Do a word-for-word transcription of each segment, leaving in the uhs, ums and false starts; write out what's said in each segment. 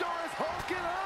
superstar is hulking up.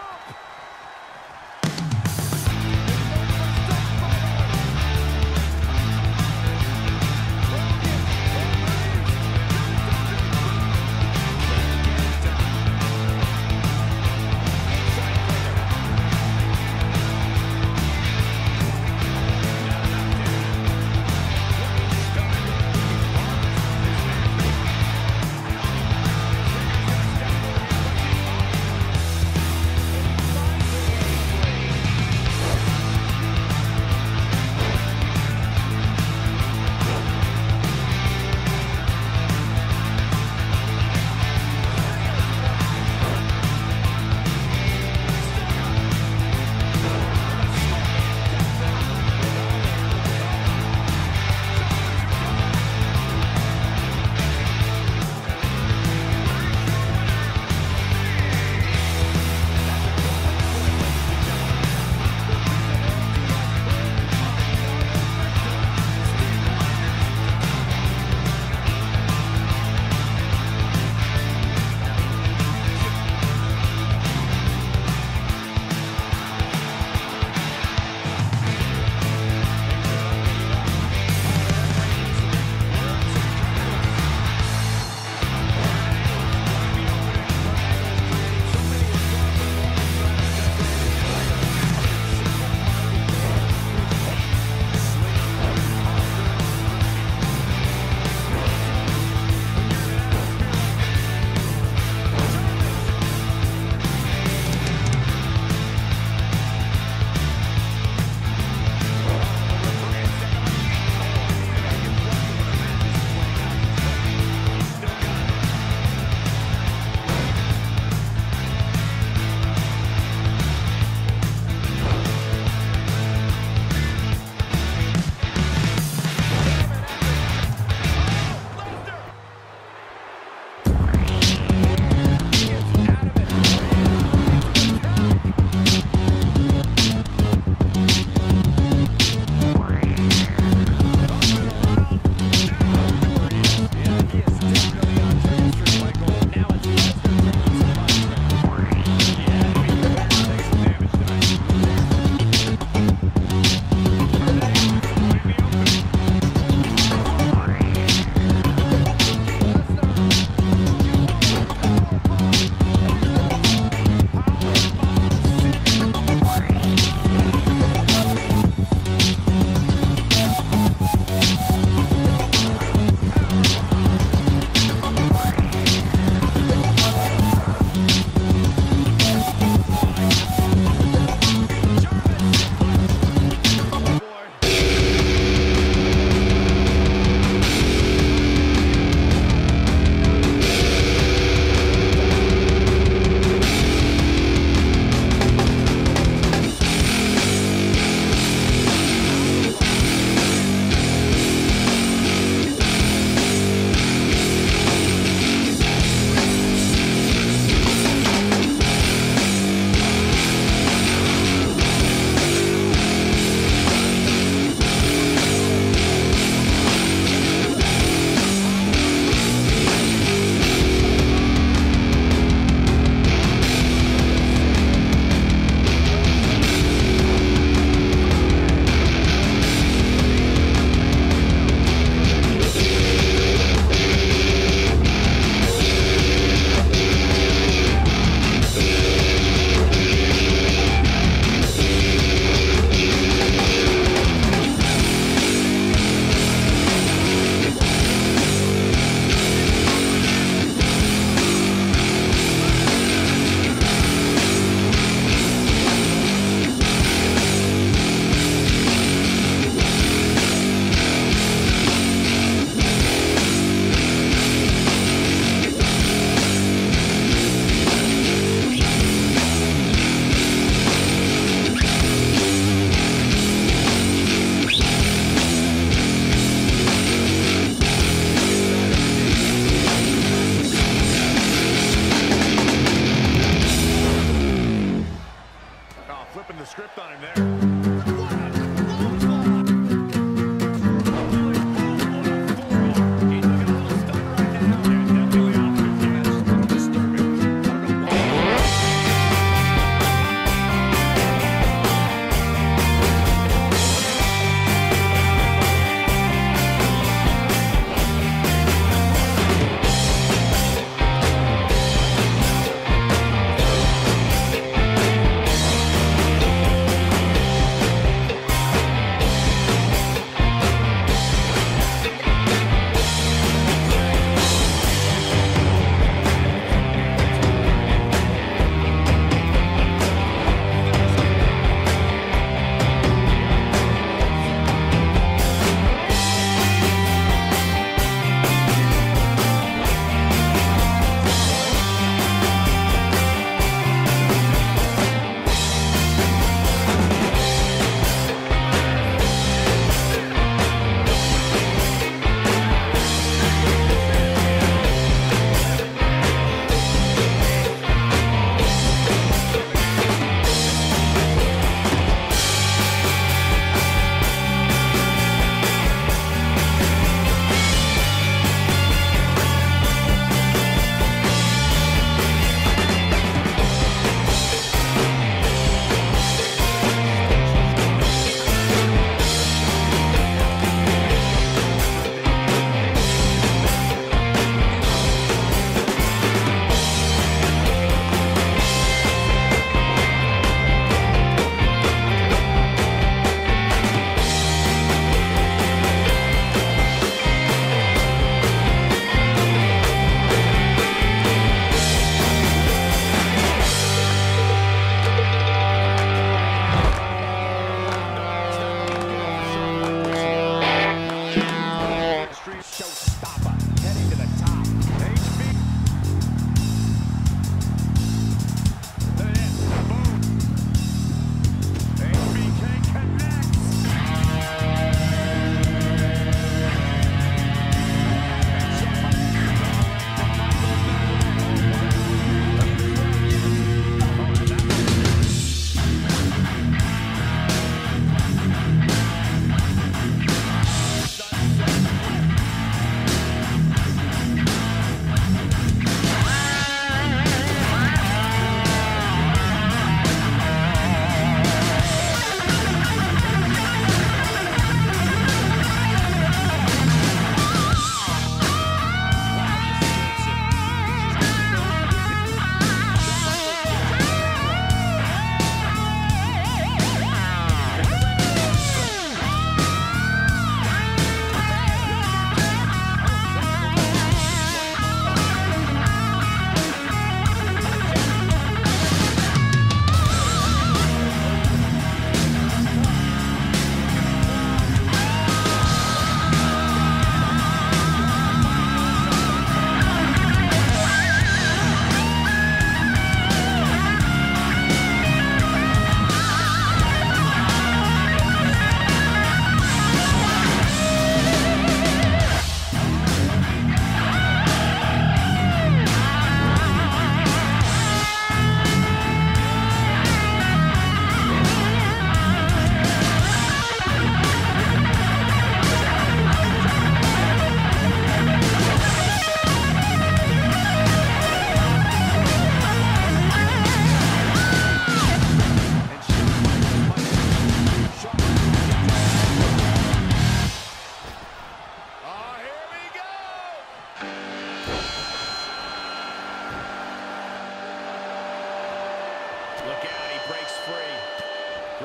Look out, he breaks free.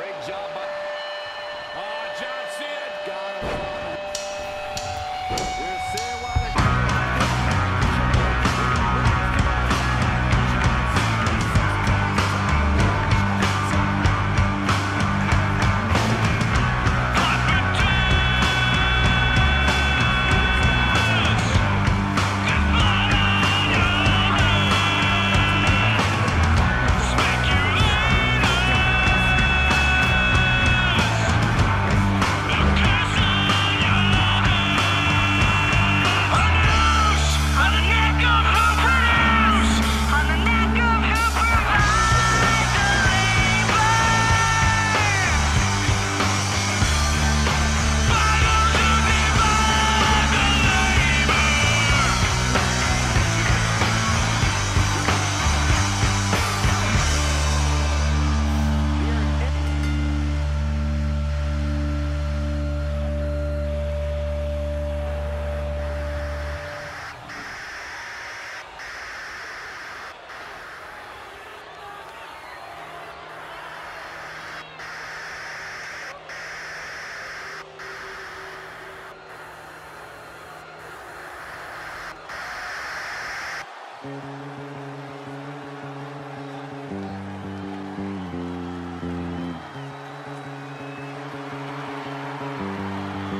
Great job by... Oh, John Cena got him. We're seeing why the...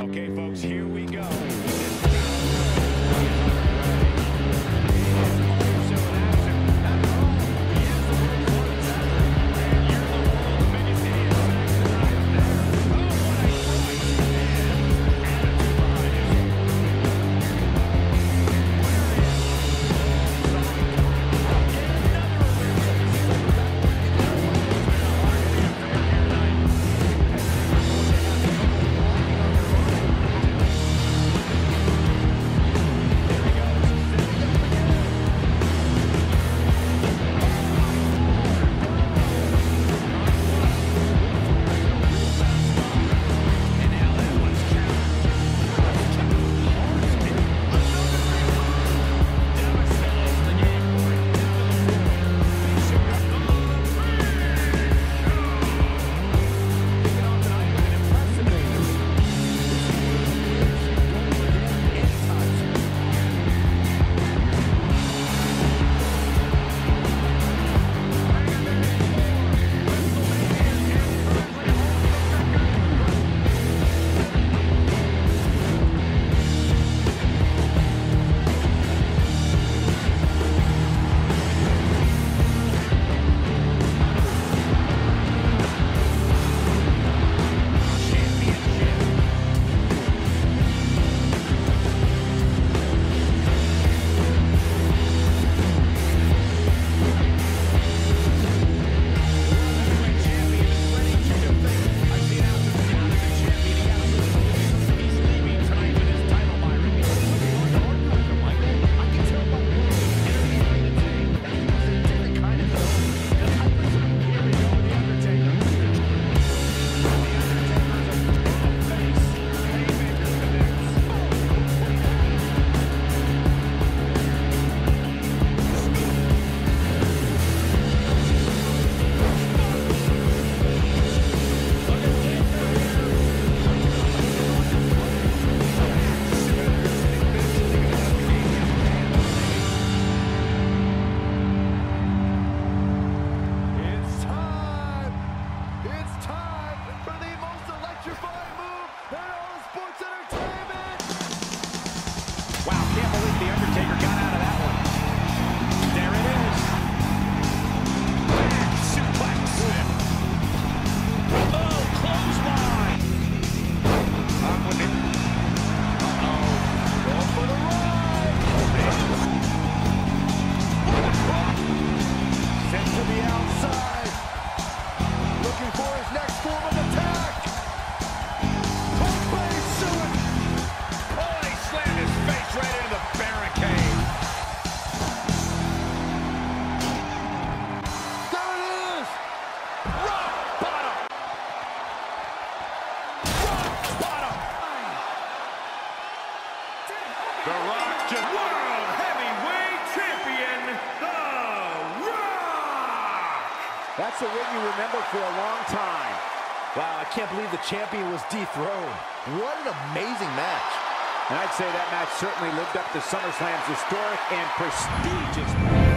Okay, folks, here we go. That's a win you remember for a long time. Wow, I can't believe the champion was dethroned. What an amazing match. And I'd say that match certainly lived up to SummerSlam's historic and prestigious match.